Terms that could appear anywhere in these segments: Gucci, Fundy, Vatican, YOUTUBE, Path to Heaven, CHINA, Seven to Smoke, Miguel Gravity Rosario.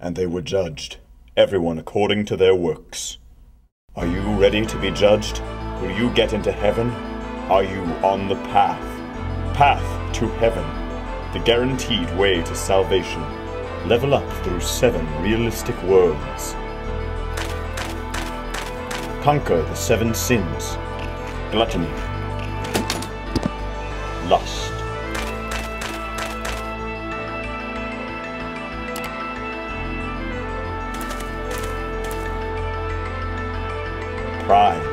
and they were judged, everyone according to their works. Are you ready to be judged? Will you get into heaven? Are you on the path? Path to Heaven, the guaranteed way to salvation. Level up through 7 realistic worlds. Conquer the 7 sins: gluttony, lust, pride,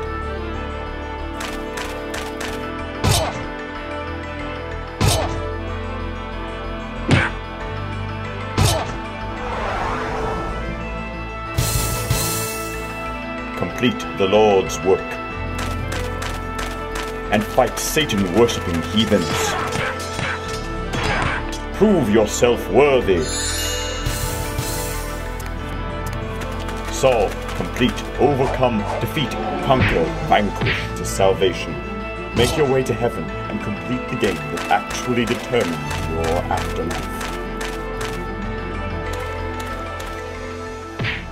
complete the Lord's work, and fight Satan-worshipping heathens. Prove yourself worthy. Solve, complete, overcome, defeat, conquer, vanquish to salvation. Make your way to heaven and complete the game that actually determines your afterlife.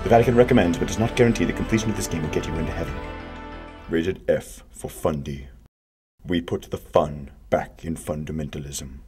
The Vatican recommends, but does not guarantee, the completion of this game will get you into heaven. Rated F for Fundy. We put the fun back in fundamentalism.